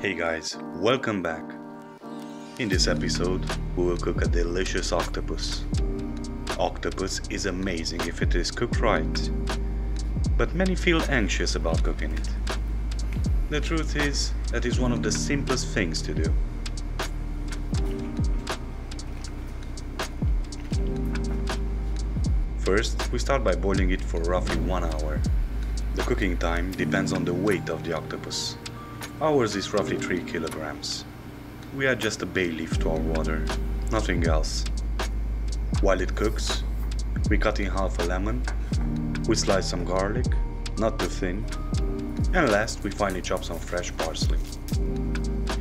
Hey guys, welcome back. In this episode, we will cook a delicious octopus. Octopus is amazing if it is cooked right, but many feel anxious about cooking it. The truth is that is one of the simplest things to do. First, we start by boiling it for roughly 1 hour. The cooking time depends on the weight of the octopus. Ours is roughly 3 kilograms. We add just a bay leaf to our water, nothing else. While it cooks, we cut in half a lemon, we slice some garlic, not too thin, and last we finally chop some fresh parsley.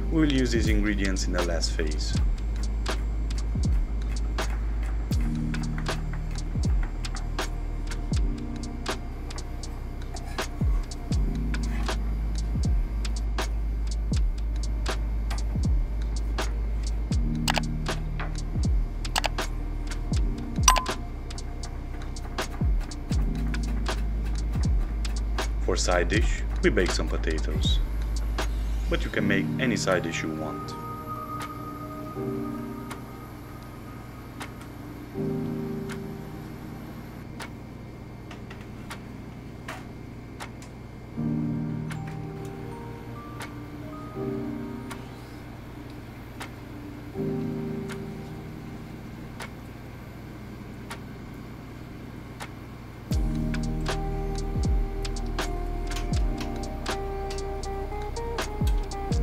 We will use these ingredients in the last phase. For side dish, we bake some potatoes, but you can make any side dish you want.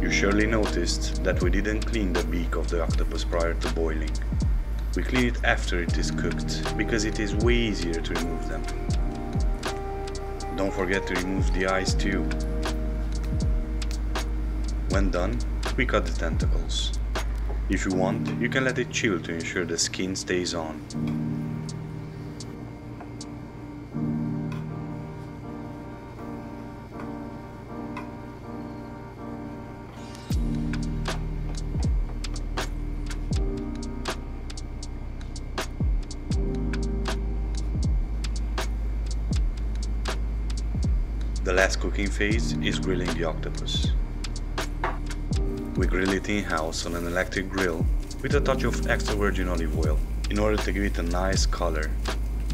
You surely noticed that we didn't clean the beak of the octopus prior to boiling. We clean it after it is cooked, because it is way easier to remove them. Don't forget to remove the eyes too. When done, we cut the tentacles. If you want, you can let it chill to ensure the skin stays on. The last cooking phase is grilling the octopus. We grill it in-house on an electric grill with a touch of extra virgin olive oil in order to give it a nice color.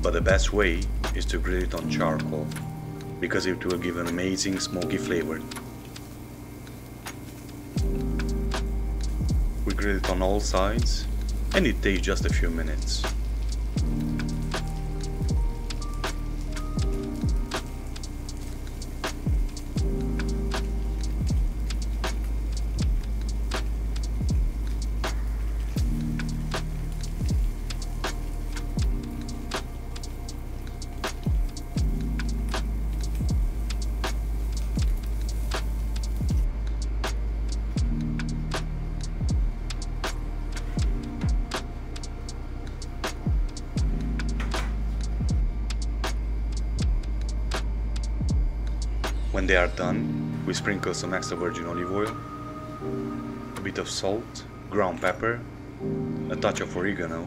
But the best way is to grill it on charcoal, because it will give an amazing smoky flavor. We grill it on all sides and it takes just a few minutes. When they are done, we sprinkle some extra virgin olive oil, a bit of salt, ground pepper, a touch of oregano,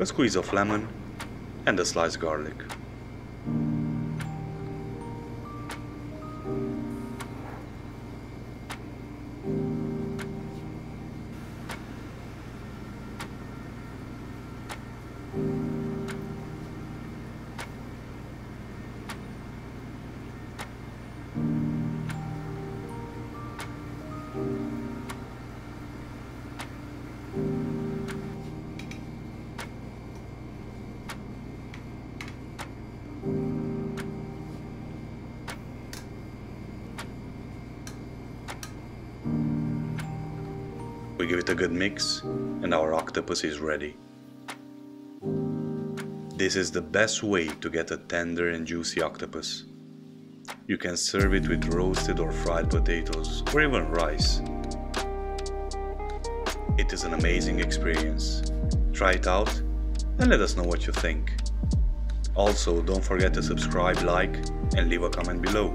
a squeeze of lemon, and a sliced garlic. We give it a good mix and our octopus is ready. This is the best way to get a tender and juicy octopus. You can serve it with roasted or fried potatoes or even rice. It is an amazing experience. Try it out and let us know what you think. Also, don't forget to subscribe, like, and leave a comment below.